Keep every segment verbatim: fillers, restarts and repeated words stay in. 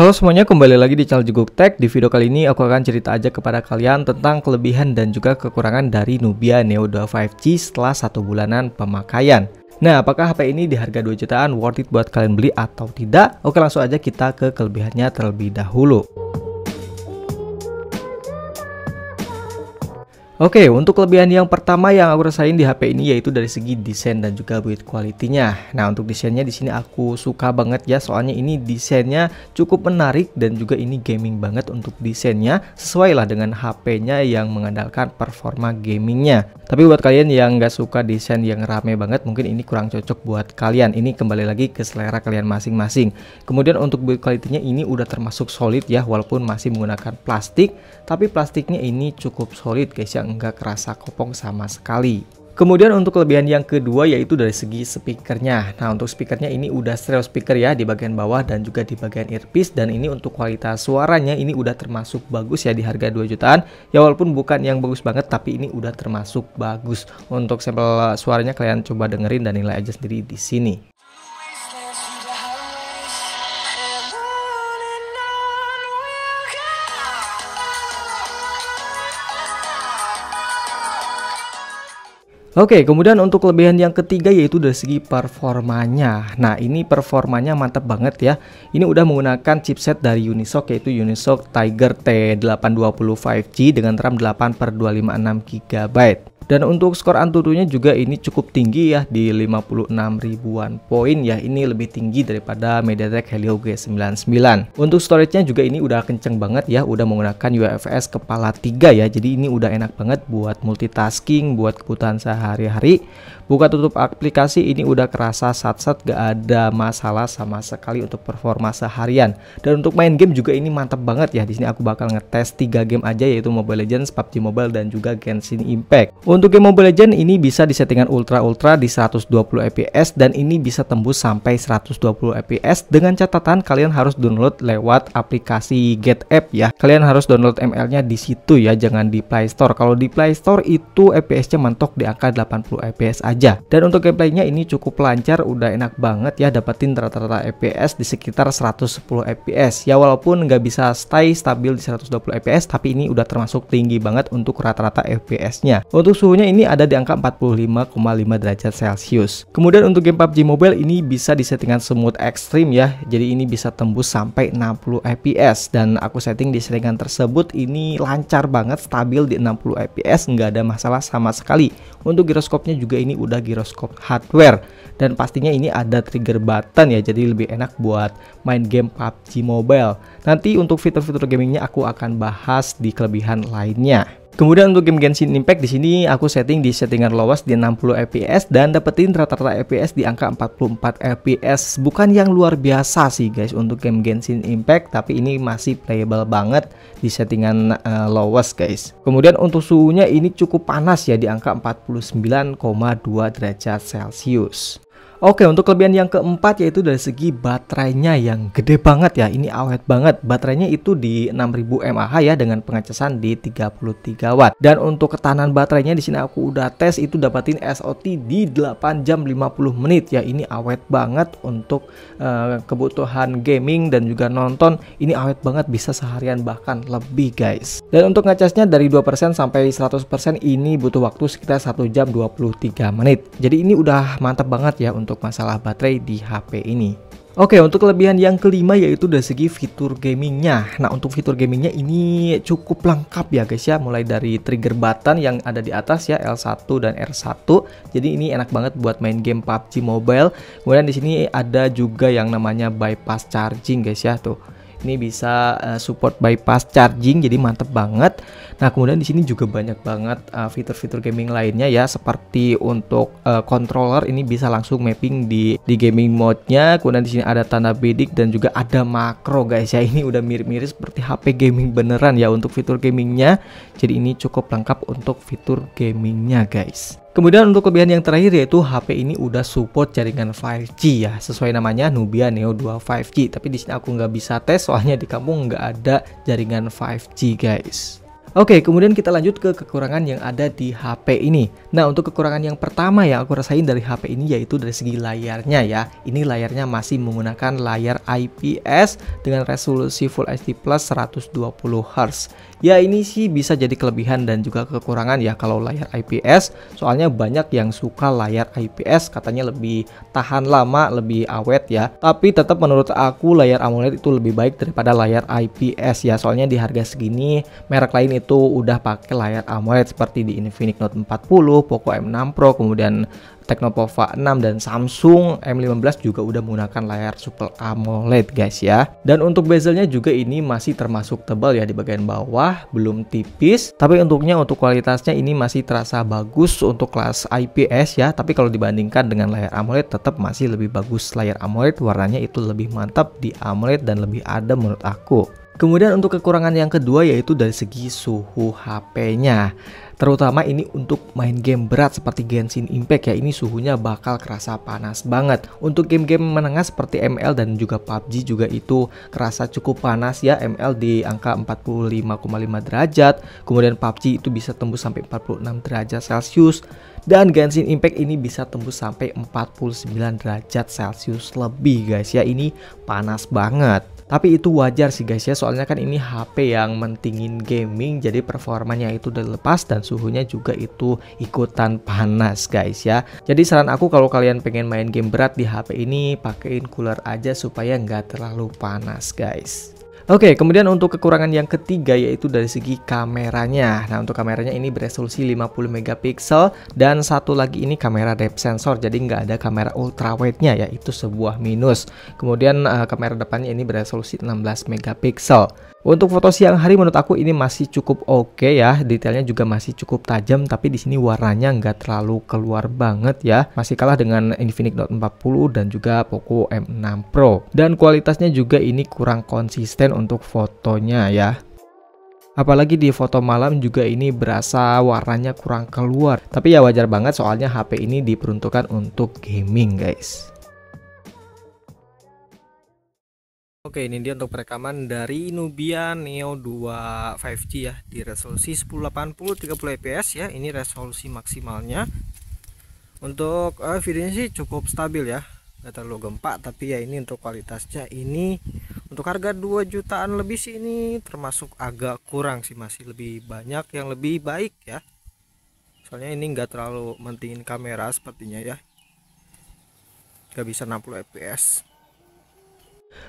Halo semuanya, kembali lagi di channel Jeguk Tech. Di video kali ini aku akan cerita aja kepada kalian tentang kelebihan dan juga kekurangan dari Nubia Neo dua lima G setelah satu bulanan pemakaian. Nah, apakah H P ini di harga dua jutaan worth it buat kalian beli atau tidak? Oke, langsung aja kita ke kelebihannya terlebih dahulu. Oke, untuk kelebihan yang pertama yang aku rasain di H P ini yaitu dari segi desain dan juga build quality-nya. Nah, untuk desainnya di sini aku suka banget ya, soalnya ini desainnya cukup menarik dan juga ini gaming banget untuk desainnya, sesuai lah dengan H P-nya yang mengandalkan performa gamingnya. Tapi buat kalian yang nggak suka desain yang rame banget, mungkin ini kurang cocok buat kalian. Ini kembali lagi ke selera kalian masing-masing. Kemudian untuk build quality-nya ini udah termasuk solid ya, walaupun masih menggunakan plastik, tapi plastiknya ini cukup solid guys ya, nggak kerasa kopong sama sekali. Kemudian untuk kelebihan yang kedua yaitu dari segi speakernya. Nah, untuk speakernya ini udah stereo speaker ya di bagian bawah dan juga di bagian earpiece, dan ini untuk kualitas suaranya ini udah termasuk bagus ya di harga dua jutaan. Ya walaupun bukan yang bagus banget, tapi ini udah termasuk bagus. Untuk sampel suaranya kalian coba dengerin dan nilai aja sendiri di sini. Oke, kemudian untuk kelebihan yang ketiga yaitu dari segi performanya. Nah, ini performanya mantap banget ya. Ini udah menggunakan chipset dari Unisoc yaitu Unisoc Tiger T delapan dua nol lima G dengan RAM delapan per dua ratus lima puluh enam giga byte. Dan untuk skor Antutunya juga ini cukup tinggi ya, di lima puluh enam ribuan poin ya. Ini lebih tinggi daripada Mediatek Helio G sembilan sembilan. Untuk storage-nya juga ini udah kenceng banget ya, udah menggunakan U F S kepala tiga ya. Jadi ini udah enak banget buat multitasking, buat kebutuhan sehari-hari. Buka tutup aplikasi ini udah kerasa sat-sat, gak ada masalah sama sekali untuk performa seharian. Dan untuk main game juga ini mantap banget ya. Di sini aku bakal ngetes tiga game aja yaitu Mobile Legends, P U B G Mobile dan juga Genshin Impact. Untuk game Mobile Legends ini bisa di settingan ultra-ultra di seratus dua puluh F P S dan ini bisa tembus sampai seratus dua puluh F P S dengan catatan kalian harus download lewat aplikasi Get App ya. Kalian harus download M L-nya di situ ya, jangan di Play Store. Kalau di Play Store itu F P S-nya mentok di angka delapan puluh F P S aja. Dan untuk gameplaynya ini cukup lancar, udah enak banget ya, dapetin rata-rata F P S di sekitar seratus sepuluh F P S. Ya walaupun nggak bisa stay stabil di seratus dua puluh F P S, tapi ini udah termasuk tinggi banget untuk rata-rata F P S-nya. Untuk suhunya ini ada di angka empat puluh lima koma lima derajat Celcius. Kemudian untuk game P U B G Mobile ini bisa disettingan smooth extreme ya. Jadi ini bisa tembus sampai enam puluh F P S dan aku setting di settingan tersebut ini lancar banget, stabil di enam puluh F P S, nggak ada masalah sama sekali. Untuk giroskopnya juga ini udah giroskop hardware dan pastinya ini ada trigger button ya. Jadi lebih enak buat main game P U B G Mobile. Nanti untuk fitur-fitur gamingnya aku akan bahas di kelebihan lainnya. Kemudian untuk game Genshin Impact di sini aku setting di settingan lowest di enam puluh F P S dan dapetin rata-rata F P S di angka empat puluh empat F P S. Bukan yang luar biasa sih guys untuk game Genshin Impact, tapi ini masih playable banget di settingan uh, lowest guys. Kemudian untuk suhunya ini cukup panas ya, di angka empat puluh sembilan koma dua derajat Celcius. Oke, untuk kelebihan yang keempat yaitu dari segi baterainya yang gede banget ya. Ini awet banget. Baterainya itu di enam ribu mAh ya dengan pengecasan di tiga puluh tiga watt. Dan untuk ketahanan baterainya di sini aku udah tes itu dapatin S O T di delapan jam lima puluh menit ya. Ini awet banget untuk uh, kebutuhan gaming dan juga nonton. Ini awet banget, bisa seharian bahkan lebih guys. Dan untuk ngecasnya dari dua persen sampai seratus persen ini butuh waktu sekitar satu jam dua puluh tiga menit. Jadi ini udah mantap banget ya untuk Untuk masalah baterai di H P ini. Oke, untuk kelebihan yang kelima yaitu dari segi fitur gamingnya. Nah, untuk fitur gamingnya ini cukup lengkap ya guys ya, mulai dari trigger button yang ada di atas ya, L satu dan R satu. Jadi ini enak banget buat main game P U B G Mobile. Kemudian di sini ada juga yang namanya bypass charging guys ya, tuh. Ini bisa support bypass charging, jadi mantep banget. Nah, kemudian di sini juga banyak banget fitur-fitur uh, gaming lainnya ya, seperti untuk uh, controller ini bisa langsung mapping di di gaming mode-nya. Kemudian di sini ada tanda bidik dan juga ada makro guys ya. Ini udah mirip-mirip seperti H P gaming beneran ya untuk fitur gamingnya. Jadi ini cukup lengkap untuk fitur gamingnya guys. Kemudian untuk kelebihan yang terakhir yaitu H P ini udah support jaringan lima G ya, sesuai namanya Nubia Neo dua lima G. Tapi di sini aku nggak bisa tes soalnya di kampung nggak ada jaringan lima G guys. Oke, kemudian kita lanjut ke kekurangan yang ada di H P ini. Nah, untuk kekurangan yang pertama yang aku rasain dari H P ini yaitu dari segi layarnya ya. Ini layarnya masih menggunakan layar I P S dengan resolusi Full H D Plus seratus dua puluh hertz. Ya, ini sih bisa jadi kelebihan dan juga kekurangan ya kalau layar I P S. Soalnya banyak yang suka layar I P S, katanya lebih tahan lama, lebih awet ya. Tapi tetap menurut aku layar AMOLED itu lebih baik daripada layar I P S ya. Soalnya di harga segini merek lain itu udah pakai layar AMOLED seperti di Infinix Note empat puluh, Poco M enam Pro, kemudian Tecno POVA enam, dan Samsung M lima belas juga udah menggunakan layar Super AMOLED guys ya. Dan untuk bezelnya juga ini masih termasuk tebal ya di bagian bawah, belum tipis. Tapi untuknya untuk kualitasnya ini masih terasa bagus untuk kelas I P S ya. Tapi kalau dibandingkan dengan layar AMOLED tetap masih lebih bagus layar AMOLED, warnanya itu lebih mantap di AMOLED dan lebih adem menurut aku. Kemudian untuk kekurangan yang kedua yaitu dari segi suhu H P-nya. Terutama ini untuk main game berat seperti Genshin Impact ya, ini suhunya bakal kerasa panas banget. Untuk game-game menengah seperti M L dan juga P U B G juga itu kerasa cukup panas ya. M L di angka empat puluh lima koma lima derajat, kemudian P U B G itu bisa tembus sampai empat puluh enam derajat Celcius, dan Genshin Impact ini bisa tembus sampai empat puluh sembilan derajat Celcius lebih guys ya. Ini panas banget. Tapi itu wajar sih guys ya, soalnya kan ini H P yang mentingin gaming, jadi performanya itu udah lepas dan suhunya juga itu ikutan panas guys ya. Jadi saran aku kalau kalian pengen main game berat di H P ini pakein cooler aja supaya nggak terlalu panas guys. Oke, kemudian untuk kekurangan yang ketiga yaitu dari segi kameranya. Nah, untuk kameranya ini beresolusi lima puluh megapiksel dan satu lagi ini kamera depth sensor, jadi nggak ada kamera ultrawide-nya ya, itu sebuah minus. Kemudian uh, kamera depannya ini beresolusi enam belas megapiksel. Untuk foto siang hari menurut aku ini masih cukup oke ya, detailnya juga masih cukup tajam, tapi di sini warnanya nggak terlalu keluar banget ya, masih kalah dengan Infinix Note empat puluh dan juga Poco M enam Pro. Dan kualitasnya juga ini kurang konsisten untuk fotonya ya. Apalagi di foto malam juga ini berasa warnanya kurang keluar. Tapi ya wajar banget soalnya H P ini diperuntukkan untuk gaming guys. Oke, ini dia untuk perekaman dari Nubia Neo dua lima G ya, di resolusi seribu delapan puluh tiga puluh fps ya, ini resolusi maksimalnya. Untuk eh, videonya sih cukup stabil ya, nggak terlalu gempa, tapi ya ini untuk kualitasnya ini untuk harga dua jutaan lebih sih ini termasuk agak kurang sih, masih lebih banyak yang lebih baik ya. Soalnya ini nggak terlalu mentingin kamera sepertinya ya, nggak bisa enam puluh fps.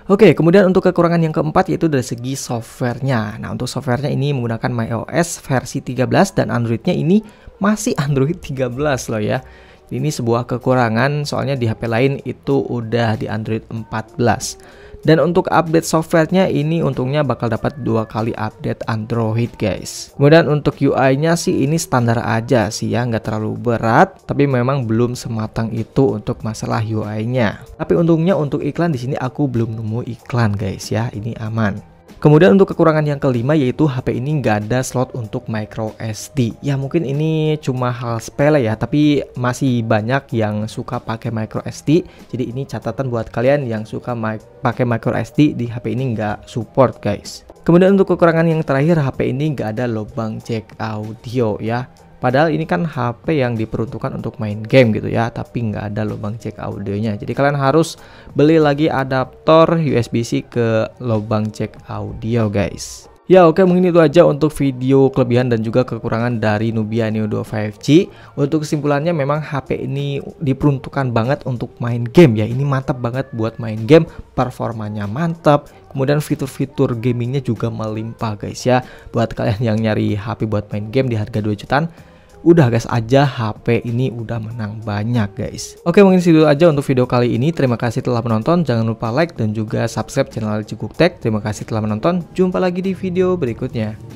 Oke, kemudian untuk kekurangan yang keempat yaitu dari segi softwarenya. Nah, untuk softwarenya ini menggunakan MyOS versi tiga belas dan Androidnya ini masih Android tiga belas loh ya. Ini sebuah kekurangan soalnya di H P lain itu udah di Android empat belas. Dan untuk update softwarenya ini untungnya bakal dapat dua kali update Android guys. Kemudian untuk U I-nya sih ini standar aja sih ya, nggak terlalu berat. Tapi memang belum sematang itu untuk masalah U I-nya. Tapi untungnya untuk iklan di sini aku belum nemu iklan guys ya, ini aman. Kemudian untuk kekurangan yang kelima yaitu H P ini nggak ada slot untuk micro S D. Ya mungkin ini cuma hal sepele ya, tapi masih banyak yang suka pakai micro S D. Jadi ini catatan buat kalian yang suka pakai micro S D, di H P ini nggak support guys. Kemudian untuk kekurangan yang terakhir, H P ini nggak ada lubang jack audio ya. Padahal ini kan H P yang diperuntukkan untuk main game gitu ya, tapi nggak ada lubang jack audionya. Jadi kalian harus beli lagi adaptor U S B C ke lubang jack audio guys. Ya oke, mungkin itu aja untuk video kelebihan dan juga kekurangan dari Nubia Neo dua lima G. Untuk kesimpulannya memang H P ini diperuntukkan banget untuk main game ya. Ini mantap banget buat main game, performanya mantap. Kemudian fitur-fitur gamingnya juga melimpah guys ya. Buat kalian yang nyari H P buat main game di harga dua jutaan, udah gas aja, H P ini udah menang banyak guys. Oke, mungkin segitu aja untuk video kali ini. Terima kasih telah menonton. Jangan lupa like dan juga subscribe channel Jeguk Tech. Terima kasih telah menonton. Jumpa lagi di video berikutnya.